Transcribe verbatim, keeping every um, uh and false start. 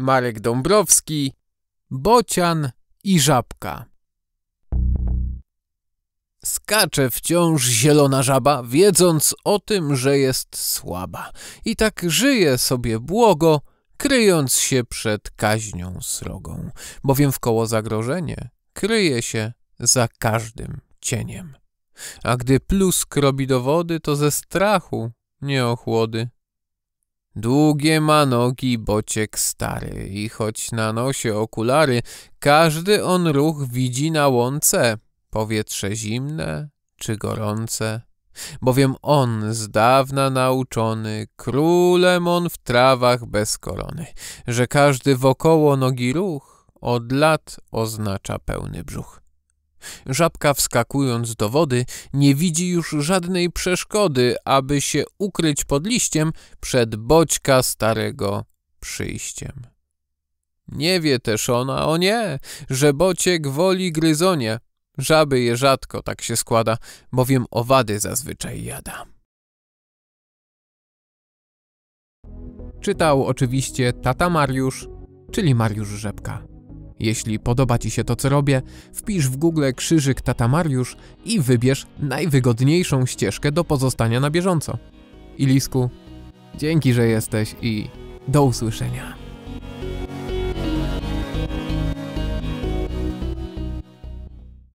Marek Dąbrowski, Bocian i Żabka. Skacze wciąż zielona żaba, wiedząc o tym, że jest słaba. I tak żyje sobie błogo, kryjąc się przed kaźnią srogą, bowiem wkoło zagrożenie kryje się za każdym cieniem. A gdy plusk robi do wody, to ze strachu nie ochłody. Długie ma nogi bociek stary i choć na nosie okulary, każdy on ruch widzi na łące, powietrze zimne czy gorące. Bowiem on z dawna nauczony, królem on w trawach bez korony, że każdy wokoło nogi ruch od lat oznacza pełny brzuch. Żabka, wskakując do wody, nie widzi już żadnej przeszkody, aby się ukryć pod liściem przed boćka starego przyjściem. Nie wie też ona, o nie, że bociek woli gryzonie. Żaby je rzadko tak się składa, bowiem owady zazwyczaj jada. Czytał oczywiście Tata Mariusz, czyli Mariusz Rzepka. Jeśli podoba Ci się to, co robię, wpisz w Google krzyżyk Tata Mariusz i wybierz najwygodniejszą ścieżkę do pozostania na bieżąco. Ilisku, dzięki, że jesteś i do usłyszenia.